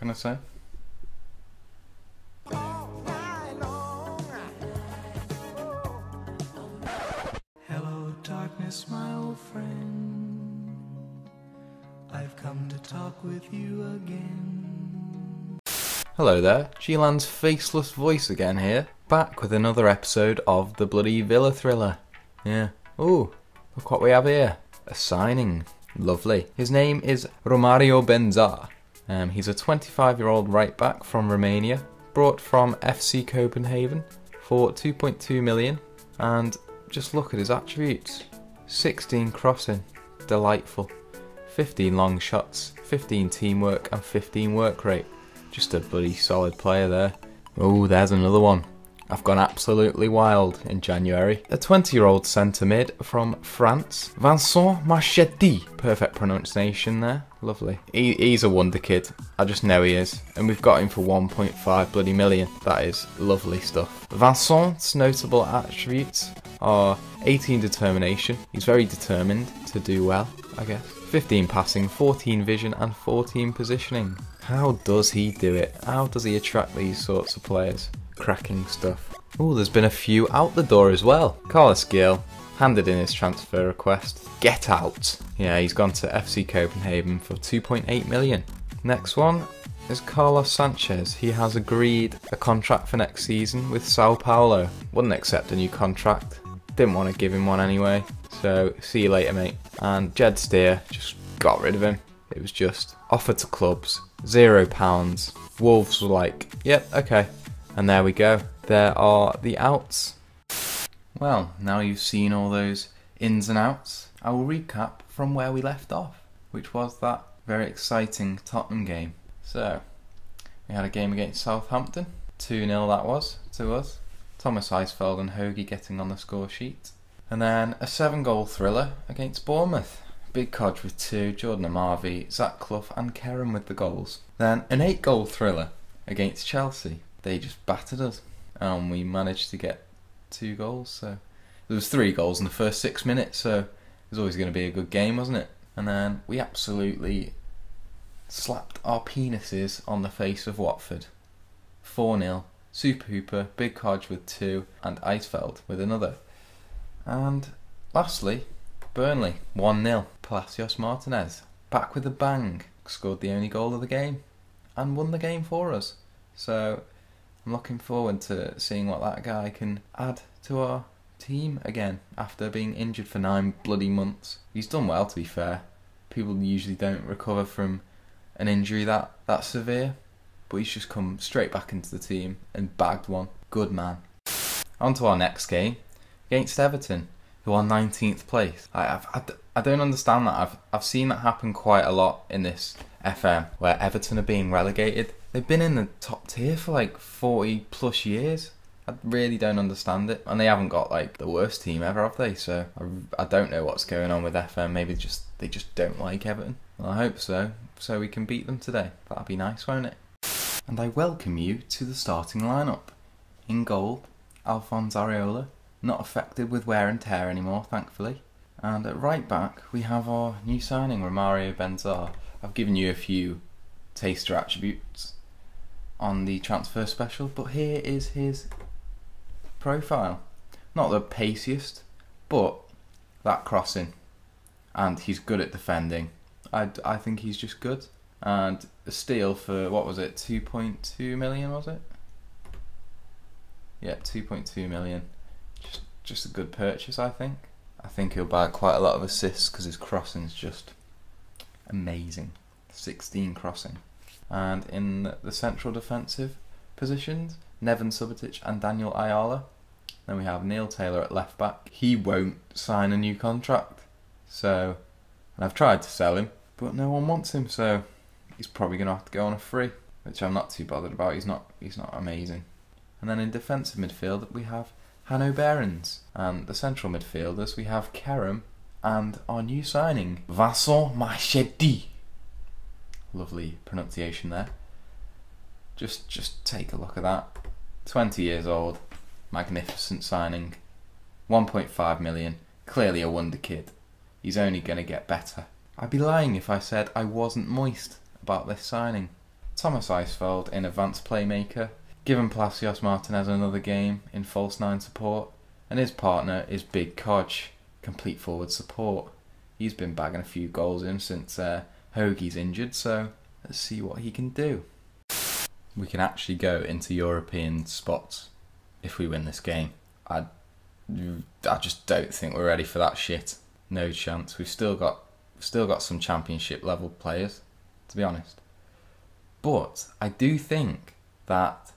can I say? Hello, darkness, my old friend. I've come to talk with you again. Hello there, G-Land's faceless voice again here, back with another episode of the bloody Villa Thriller. Yeah. Ooh, look what we have here. A signing. Lovely. His name is Romario Benzar. He's a 25-year-old right-back from Romania, brought from FC Copenhagen for 2.2 million. And just look at his attributes. 16 crossing. Delightful. 15 long shots, 15 teamwork and 15 work rate. Just a bloody solid player there. Oh, there's another one. I've gone absolutely wild in January. A 20-year-old centre mid from France, Vincent Marchetti. Perfect pronunciation there, lovely. He's a wonder kid, I just know he is. And we've got him for 1.5 bloody million. That is lovely stuff. Vincent's notable attributes are 18 determination. He's very determined to do well, I guess. 15 passing, 14 vision and 14 positioning. How does he do it? How does he attract these sorts of players? Cracking stuff. Oh, there's been a few out the door as well. Carlos Gil handed in his transfer request. Get out! Yeah, he's gone to FC Copenhagen for 2.8 million. Next one is Carlos Sanchez. He has agreed a contract for next season with Sao Paulo. Wouldn't accept a new contract. Didn't want to give him one anyway. So, see you later, mate. And Jed Steer just got rid of him. It was just offer to clubs, £0. Wolves were like, yep, okay. And there we go, there are the outs. Well, now you've seen all those ins and outs, I will recap from where we left off, which was that very exciting Tottenham game. So, we had a game against Southampton, 2-0 that was, to us. Thomas Eisfeld and Hoagie getting on the score sheet. And then a 7-goal thriller against Bournemouth. Big Codge with 2, Jordan Amavi, Zach Clough and Kerem with the goals. Then an 8-goal thriller against Chelsea. They just battered us and we managed to get 2 goals, so there was 3 goals in the first 6 minutes, so it was always going to be a good game, wasn't it? And then we absolutely slapped our penises on the face of Watford. 4-0, Super Hooper, Big Codge with 2 and Eisfeld with another. And lastly, Burnley, 1-0, Palacios Martinez, back with a bang, scored the only goal of the game and won the game for us. So I'm looking forward to seeing what that guy can add to our team again after being injured for 9 bloody months. He's done well, to be fair. People usually don't recover from an injury that severe, but he's just come straight back into the team and bagged one. Good man. On to our next game against Everton, who are 19th place. I don't understand that. I've seen that happen quite a lot in this FM, where Everton are being relegated. They've been in the top tier for like 40 plus years. I really don't understand it. And they haven't got like the worst team ever, have they? So I don't know what's going on with FM. Maybe they just don't like Everton. Well, I hope so. So we can beat them today. That'll be nice, won't it? And I welcome you to the starting lineup. In goal, Alphonse Areola. Not affected with wear and tear anymore, thankfully. And at right back, we have our new signing, Romario Benzar. I've given you a few taster attributes on the transfer special, but here is his profile. Not the paciest, but that crossing, and he's good at defending. I think he's just good. And a steal for, what was it, 2.2 million was it? Yeah, 2.2 million. Just a good purchase, I think. I think he'll buy quite a lot of assists because his crossing's just amazing. 16 crossing. And in the central defensive positions, Nevin Subotic and Daniel Ayala. Then we have Neil Taylor at left back. He won't sign a new contract, so, and I've tried to sell him, but no one wants him, so he's probably going to have to go on a free, which I'm not too bothered about. He's not amazing. And then in defensive midfield we have Hanno Behrens, and the central midfielders we have Kerem and our new signing Vincent Machadi. Lovely pronunciation there. Just take a look at that. 20 years old, magnificent signing, 1.5 million, clearly a wonder kid. He's only going to get better. I'd be lying if I said I wasn't moist about this signing. Thomas Eisfeld in advanced playmaker, given Palacios Martinez another game in false 9 support, and his partner is Big Codge, complete forward support. He's been bagging a few goals in since Hoagie's injured, so let's see what he can do. We can actually go into European spots if we win this game. I just don't think we're ready for that shit. No chance. We've still got some championship level players, to be honest. But I do think that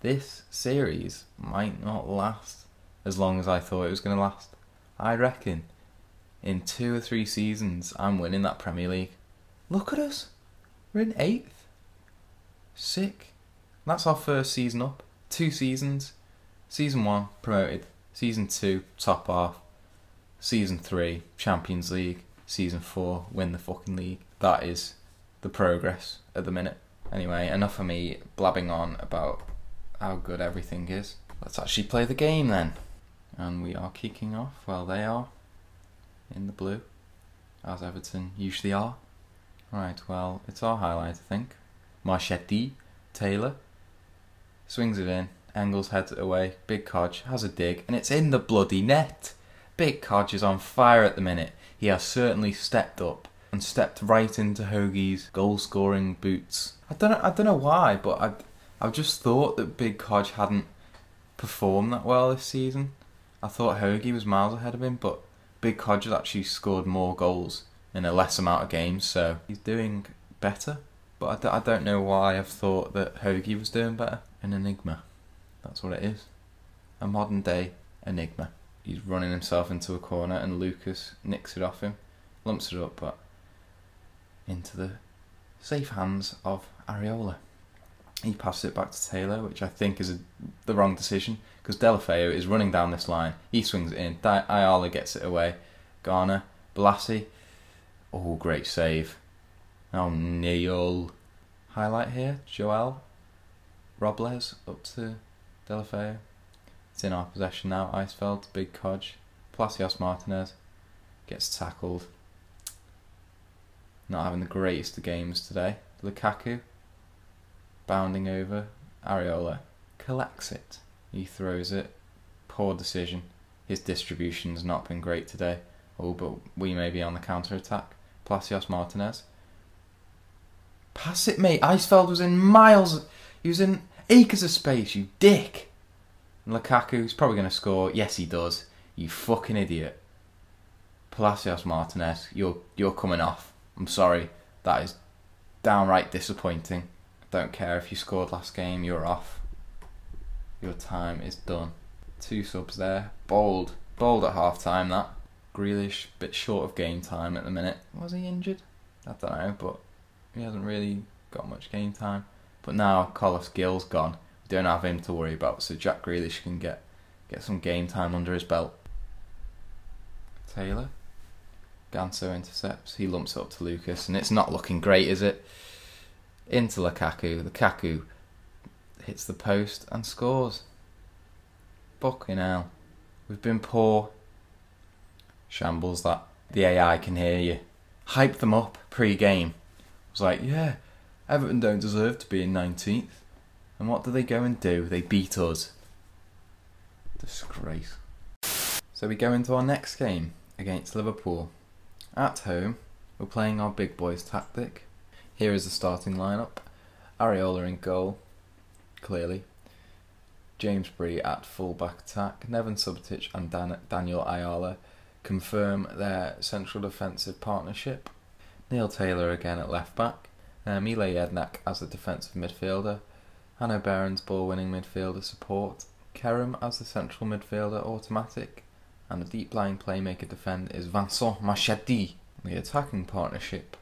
this series might not last as long as I thought it was going to last. I reckon in 2 or 3 seasons I'm winning that Premier League. Look at us. We're in 8th. Sick. That's our first season up. 2 seasons. Season 1, promoted. Season 2, top half. Season 3, Champions League. Season 4, win the fucking league. That is the progress at the minute. Anyway, enough of me blabbing on about how good everything is. Let's actually play the game then. And we are kicking off, well they are, in the blue, as Everton usually are. Right, well, it's our highlight, I think. Marchetti, Taylor, swings it in, Engels heads it away, Big Codge has a dig, and it's in the bloody net! Big Codge is on fire at the minute. He has certainly stepped up and stepped right into Hoagie's goal-scoring boots. I don't know why, but I've just thought that Big Codge hadn't performed that well this season. I thought Hoagie was miles ahead of him, but Big Codge has actually scored more goals in a less amount of games, so he's doing better. But I don't know why I've thought that Hoagie was doing better. An enigma. That's what it is. A modern day enigma. He's running himself into a corner and Lucas nicks it off him. Lumps it up, but into the safe hands of Areola. He passes it back to Taylor, which I think is the wrong decision, because Deulofeu is running down this line. He swings it in. Ayala gets it away. Garner. Blassie. Oh, great save. Oh, Neil. Highlight here. Joel Robles up to Deulofeu. It's in our possession now. Eisfeld, Big Codge. Palacios Martinez gets tackled. Not having the greatest of games today. Lukaku bounding over. Areola collects it. He throws it. Poor decision. His distribution's not been great today. Oh, but we may be on the counter-attack. Palacios Martinez. Pass it, mate. Eisfeld was in miles. He was in acres of space, you dick. And Lukaku's probably going to score. Yes, he does. You fucking idiot. Palacios Martinez, you're coming off. I'm sorry. That is downright disappointing. I don't care if you scored last game. You're off. Your time is done. 2 subs there. Bold. Bold at half-time, that. Grealish, bit short of game time at the minute. Was he injured? I don't know, but he hasn't really got much game time. But now Carlos Gil's gone. We don't have him to worry about, so Jack Grealish can get some game time under his belt. Taylor. Ganso intercepts. He lumps it up to Lucas, and it's not looking great, is it? Into Lukaku. Lukaku hits the post and scores. Fucking hell. We've been poor. Shambles that. The AI can hear you. Hype them up pre-game. I was like, yeah, Everton don't deserve to be in 19th. And what do they go and do? They beat us. Disgrace. So we go into our next game against Liverpool. At home, we're playing our big boys tactic. Here is the starting lineup. Areola in goal, clearly. James Bree at full-back attack. Nevin Subotic and Daniel Ayala confirm their central defensive partnership. Neil Taylor again at left-back. Mile Ednak as a defensive midfielder. Hanno Behrens ball-winning midfielder support. Kerem as the central midfielder automatic. And the deep-lying playmaker defender is Vincent Machadi. The attacking partnership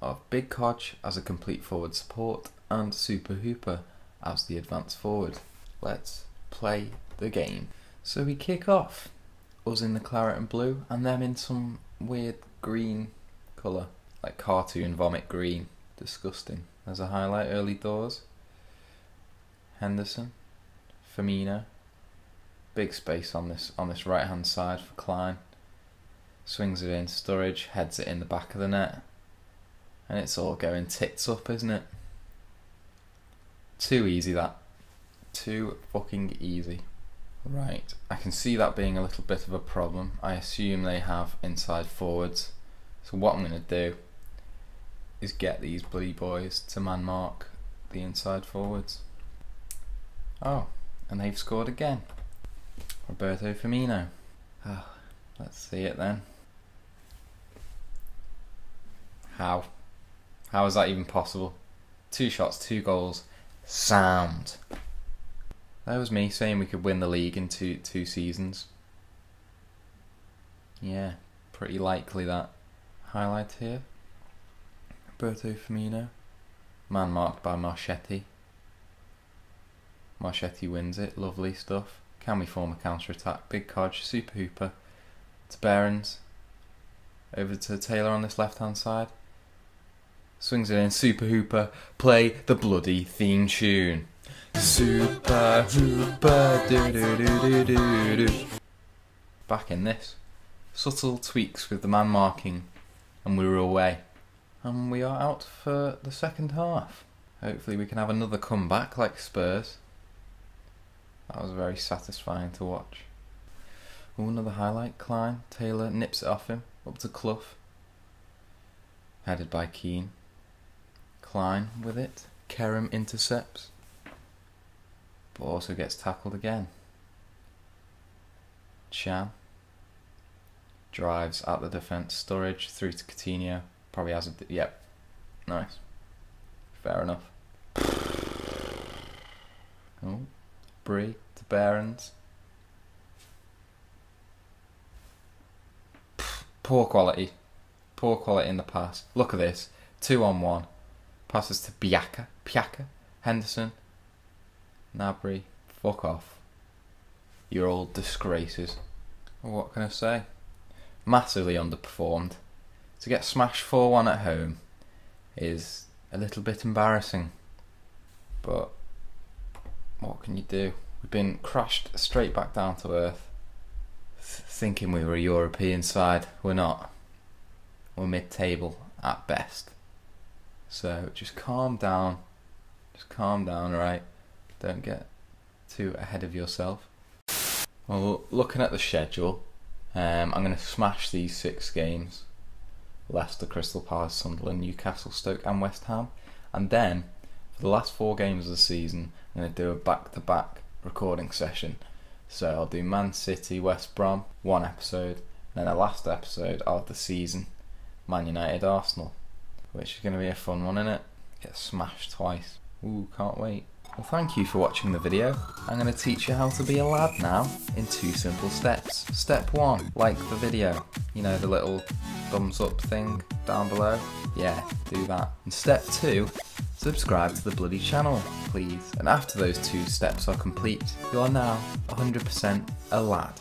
of Big Codge as a complete forward support and Super Hooper as the advanced forward. Let's play the game. So we kick off. Us in the claret and blue, and them in some weird green colour. Like cartoon vomit green. Disgusting. There's a highlight, early doors. Henderson. Firmino. Big space on this right hand side for Klein. Swings it in, Sturridge, heads it in the back of the net. And it's all going tits up, isn't it? Too easy, that. Too fucking easy. Right, I can see that being a little bit of a problem. I assume they have inside forwards. So what I'm going to do is get these bloody boys to man mark the inside forwards. Oh, and they've scored again. Roberto Firmino. Oh, let's see it then. How? How is that even possible? 2 shots, 2 goals. Sound. That was me saying we could win the league in two seasons. Yeah, pretty likely that. Highlight here. Roberto Firmino. Man marked by Marchetti. Marchetti wins it. Lovely stuff. Can we form a counter-attack? Big Codge, Super Hooper. To Behrens. Over to Taylor on this left-hand side. Swings it in. Super Hooper. Play the bloody theme tune. Super Hooper. Do do do do do do. Back in this. Subtle tweaks with the man marking. And we were away. And we are out for the second half. Hopefully we can have another comeback like Spurs. That was very satisfying to watch. Oh, another highlight. Klein. Taylor nips it off him. Up to Clough. Headed by Keane. Klein with it. Kerem intercepts. But also gets tackled again. Chan. Drives at the defence. Sturridge through to Coutinho. Probably has a... Yep. Nice. Fair enough. Oh. Bree to Behrens. Poor quality. Poor quality in the pass. Look at this. 2-on-1. Passes to Biaka. Piaka. Henderson. Nabry. Fuck off. You're all disgraces. What can I say? Massively underperformed. To get smashed 4-1 at home is a little bit embarrassing. But what can you do? We've been crashed straight back down to earth, thinking we were a European side. We're not. We're mid-table at best. So just calm down. Just calm down, right? Don't get too ahead of yourself. Well, looking at the schedule, I'm going to smash these 6 games. Leicester, Crystal Palace, Sunderland, Newcastle, Stoke and West Ham. And then, for the last 4 games of the season, I'm going to do a back-to-back recording session. So I'll do Man City, West Brom, 1 episode. And then the last episode of the season, Man United, Arsenal. Which is going to be a fun one, innit? Get smashed twice. Ooh, can't wait. Well, thank you for watching the video. I'm going to teach you how to be a lad now in 2 simple steps. Step 1, like the video. You know, the little thumbs up thing down below? Yeah, do that. And step 2, subscribe to the bloody channel, please. And after those 2 steps are complete, you are now 100% a lad.